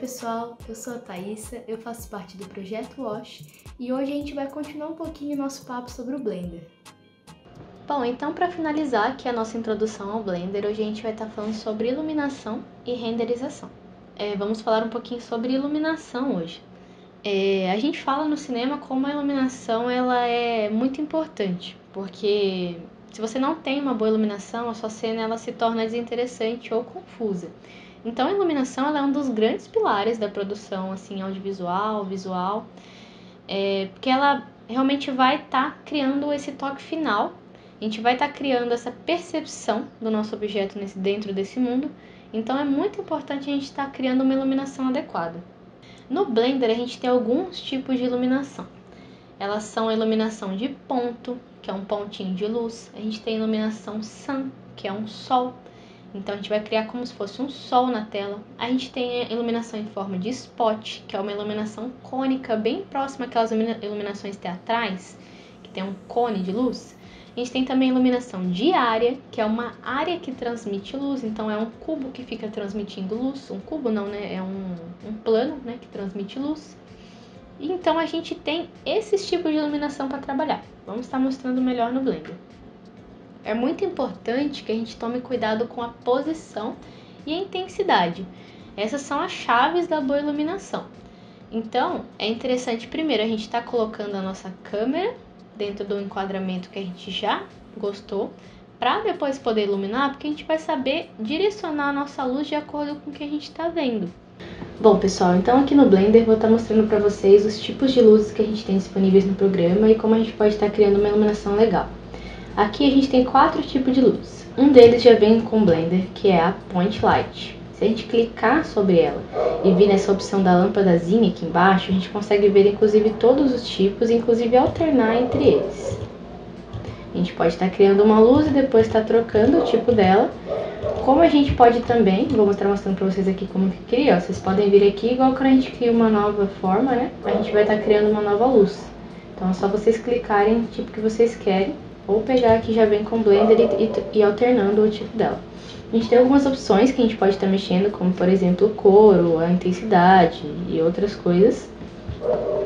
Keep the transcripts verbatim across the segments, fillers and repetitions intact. pessoal, eu sou a Thaisa, eu faço parte do Projeto WASH e hoje a gente vai continuar um pouquinho o nosso papo sobre o Blender. Bom, então para finalizar aqui a nossa introdução ao Blender, hoje a gente vai estar falando sobre iluminação e renderização. É, vamos falar um pouquinho sobre iluminação hoje. É, a gente fala no cinema como a iluminação ela é muito importante, porque se você não tem uma boa iluminação, a sua cena ela se torna desinteressante ou confusa. Então a iluminação ela é um dos grandes pilares da produção assim, audiovisual, visual, é, porque ela realmente vai estar tá criando esse toque final, a gente vai estar tá criando essa percepção do nosso objeto nesse, dentro desse mundo, então é muito importante a gente estar tá criando uma iluminação adequada. No Blender, a gente tem alguns tipos de iluminação. Elas são a iluminação de ponto, que é um pontinho de luz. A gente tem a iluminação sun, que é um sol. Então, a gente vai criar como se fosse um sol na tela. A gente tem a iluminação em forma de spot, que é uma iluminação cônica, bem próxima àquelas iluminações teatrais, que tem um cone de luz. A gente tem também a iluminação de área, que é uma área que transmite luz, então é um cubo que fica transmitindo luz, um cubo não, né, é um, um plano, né, que transmite luz. E então a gente tem esses tipos de iluminação para trabalhar, vamos estar mostrando melhor no Blender. É muito importante que a gente tome cuidado com a posição e a intensidade, essas são as chaves da boa iluminação. Então é interessante primeiro a gente estar colocando a nossa câmera dentro do enquadramento que a gente já gostou, para depois poder iluminar, porque a gente vai saber direcionar a nossa luz de acordo com o que a gente está vendo. Bom pessoal, então aqui no Blender vou estar mostrando para vocês os tipos de luzes que a gente tem disponíveis no programa e como a gente pode estar criando uma iluminação legal. Aqui a gente tem quatro tipos de luz, um deles já vem com o Blender, que é a Point Light. Se a gente clicar sobre ela e vir nessa opção da lâmpadazinha aqui embaixo, a gente consegue ver inclusive todos os tipos, inclusive alternar entre eles. A gente pode estar criando uma luz e depois estar trocando o tipo dela. Como a gente pode também, vou mostrar mostrando para vocês aqui como que cria, ó, vocês podem vir aqui igual quando a gente cria uma nova forma, né? A gente vai estar criando uma nova luz. Então é só vocês clicarem no tipo que vocês querem, ou pegar aqui já vem com o Blender e, e, e alternando o tipo dela. A gente tem algumas opções que a gente pode estar mexendo, como por exemplo o coro, a intensidade e outras coisas.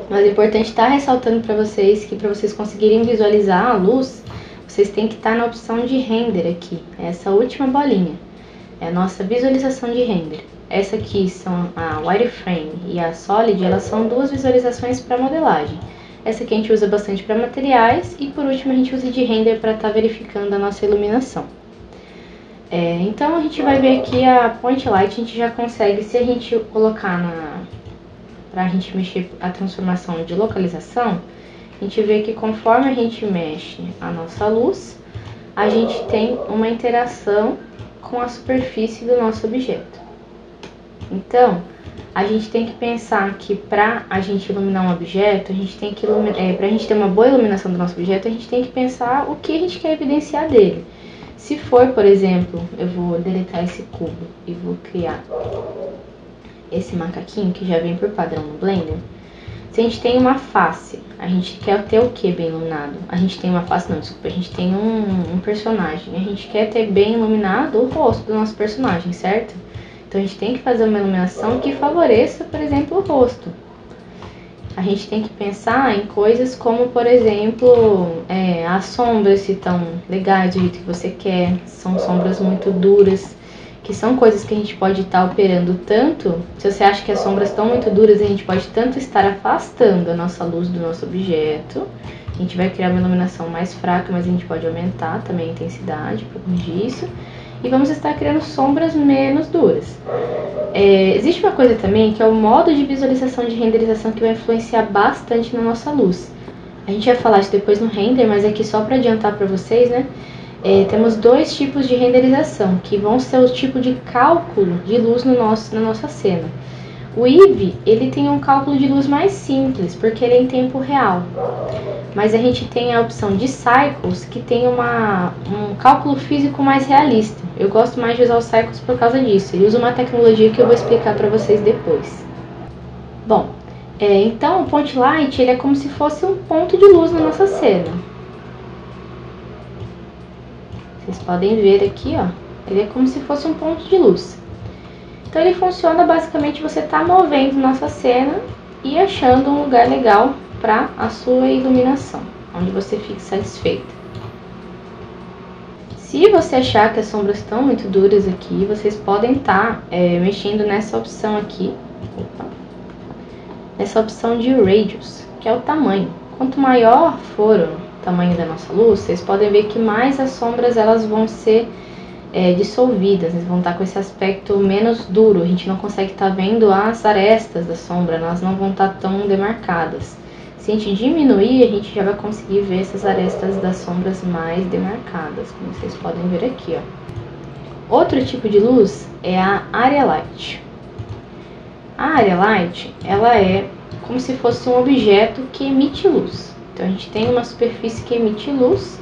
Mas é importante estar ressaltando para vocês que para vocês conseguirem visualizar a luz, vocês têm que estar na opção de render aqui, essa última bolinha. É a nossa visualização de render. Essa aqui são a wireframe e a solid, elas são duas visualizações para modelagem. Essa aqui a gente usa bastante para materiais e por último a gente usa de render para estar verificando a nossa iluminação. É, então a gente vai ver aqui a Point Light, a gente já consegue, se a gente colocar na, para a gente mexer a transformação de localização, a gente vê que conforme a gente mexe a nossa luz, a gente tem uma interação com a superfície do nosso objeto. Então, a gente tem que pensar que para a gente iluminar um objeto, a gente tem que iluminar, é, para a gente ter uma boa iluminação do nosso objeto, a gente tem que pensar o que a gente quer evidenciar dele. Se for, por exemplo, eu vou deletar esse cubo e vou criar esse macaquinho que já vem por padrão no Blender. Se a gente tem uma face, a gente quer ter o que bem iluminado? A gente tem uma face, não, desculpa, a gente tem um, um personagem. A gente quer ter bem iluminado o rosto do nosso personagem, certo? Então a gente tem que fazer uma iluminação que favoreça, por exemplo, o rosto. A gente tem que pensar em coisas como, por exemplo, é, as sombras, se estão legais do jeito que você quer, são sombras muito duras, que são coisas que a gente pode estar operando tanto, se você acha que as sombras estão muito duras, a gente pode tanto estar afastando a nossa luz do nosso objeto, a gente vai criar uma iluminação mais fraca, mas a gente pode aumentar também a intensidade por conta disso. E vamos estar criando sombras menos duras. É, existe uma coisa também que é o modo de visualização de renderização que vai influenciar bastante na nossa luz. A gente vai falar isso depois no render, mas aqui só para adiantar para vocês, né? É, temos dois tipos de renderização, que vão ser o tipo de cálculo de luz no nosso, na nossa cena. O Eevee, ele tem um cálculo de luz mais simples, porque ele é em tempo real. Mas a gente tem a opção de Cycles, que tem uma, um cálculo físico mais realista. Eu gosto mais de usar o Cycles por causa disso. Ele usa uma tecnologia que eu vou explicar para vocês depois. Bom, é, então o Point Light ele é como se fosse um ponto de luz na nossa cena. Vocês podem ver aqui, ó. Ele é como se fosse um ponto de luz. Então ele funciona basicamente você tá movendo nossa cena e achando um lugar legal para a sua iluminação, onde você fique satisfeita. Se você achar que as sombras estão muito duras aqui, vocês podem estar é, mexendo nessa opção aqui, opa, nessa opção de Radius, que é o tamanho. Quanto maior for o tamanho da nossa luz, vocês podem ver que mais as sombras elas vão ser é, dissolvidas, eles vão estar com esse aspecto menos duro, a gente não consegue estar vendo as arestas da sombra, elas não vão estar tão demarcadas. Se a gente diminuir, a gente já vai conseguir ver essas arestas das sombras mais demarcadas, como vocês podem ver aqui, ó. Outro tipo de luz é a Area Light. A Area Light, ela é como se fosse um objeto que emite luz. Então a gente tem uma superfície que emite luz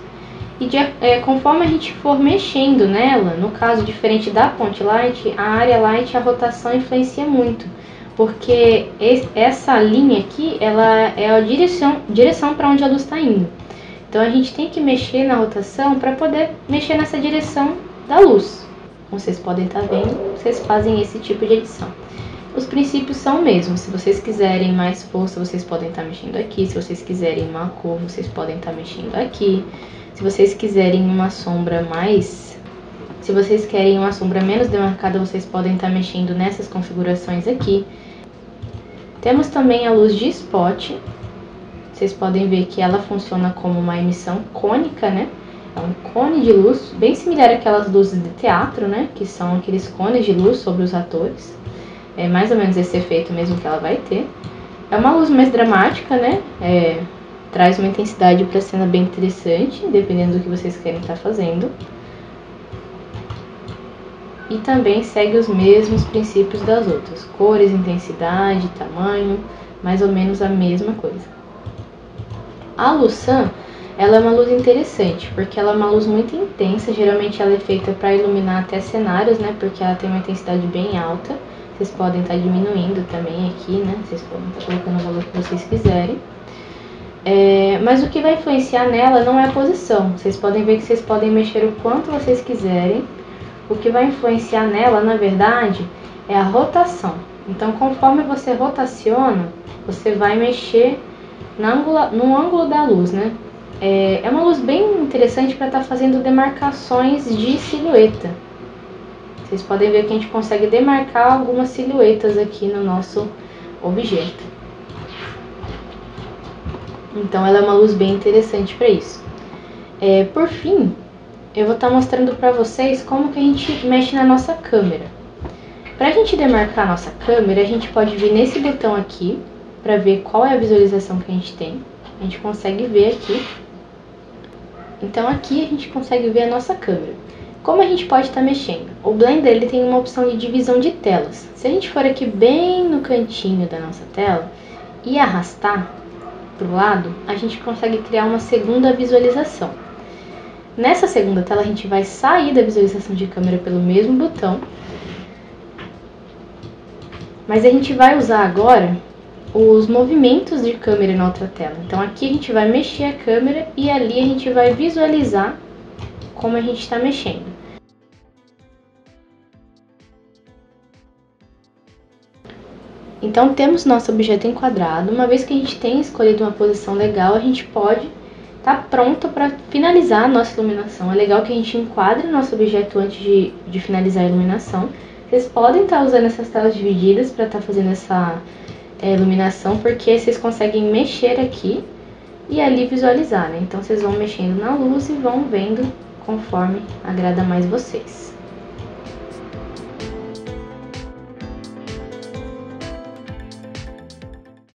e de, é, conforme a gente for mexendo nela, no caso diferente da Point Light, a Area Light, a rotação influencia muito, porque essa linha aqui, ela é a direção, direção para onde a luz está indo. Então a gente tem que mexer na rotação para poder mexer nessa direção da luz. Como vocês podem estar vendo, vocês fazem esse tipo de edição. Os princípios são os mesmos. Se vocês quiserem mais força, vocês podem estar mexendo aqui. Se vocês quiserem uma cor, vocês podem estar mexendo aqui. Se vocês quiserem uma sombra mais... Se vocês querem uma sombra menos demarcada, vocês podem estar mexendo nessas configurações aqui. Temos também a luz de spot. Vocês podem ver que ela funciona como uma emissão cônica, né? É um cone de luz, bem similar àquelas luzes de teatro, né? Que são aqueles cones de luz sobre os atores. É mais ou menos esse efeito mesmo que ela vai ter. É uma luz mais dramática, né? É, traz uma intensidade para a cena bem interessante, dependendo do que vocês querem estar fazendo. E também segue os mesmos princípios das outras. Cores, intensidade, tamanho, mais ou menos a mesma coisa. A luz Sun, ela é uma luz interessante, porque ela é uma luz muito intensa. Geralmente ela é feita para iluminar até cenários, né? Porque ela tem uma intensidade bem alta. Vocês podem estar diminuindo também aqui, né? Vocês podem estar colocando o valor que vocês quiserem. É, mas o que vai influenciar nela não é a posição. Vocês podem ver que vocês podem mexer o quanto vocês quiserem. O que vai influenciar nela, na verdade, é a rotação. Então, conforme você rotaciona, você vai mexer na angula, no ângulo da luz, né? É, é uma luz bem interessante para estar fazendo demarcações de silhueta. Vocês podem ver que a gente consegue demarcar algumas silhuetas aqui no nosso objeto. Então ela é uma luz bem interessante para isso. É, por fim, eu vou estar mostrando para vocês como que a gente mexe na nossa câmera. Para a gente demarcar a nossa câmera, a gente pode vir nesse botão aqui para ver qual é a visualização que a gente tem. A gente consegue ver aqui. Então aqui a gente consegue ver a nossa câmera. Como a gente pode estar mexendo? O Blender ele tem uma opção de divisão de telas. Se a gente for aqui bem no cantinho da nossa tela e arrastar para o lado, a gente consegue criar uma segunda visualização. Nessa segunda tela a gente vai sair da visualização de câmera pelo mesmo botão. Mas a gente vai usar agora os movimentos de câmera na outra tela. Então aqui a gente vai mexer a câmera e ali a gente vai visualizar como a gente está mexendo. Então temos nosso objeto enquadrado. Uma vez que a gente tem escolhido uma posição legal, a gente pode estar tá pronto para finalizar a nossa iluminação. É legal que a gente enquadre nosso objeto antes de, de finalizar a iluminação. Vocês podem estar tá usando essas telas divididas para estar tá fazendo essa é, iluminação, porque vocês conseguem mexer aqui e ali visualizar, né? Então vocês vão mexendo na luz e vão vendo conforme agrada mais vocês.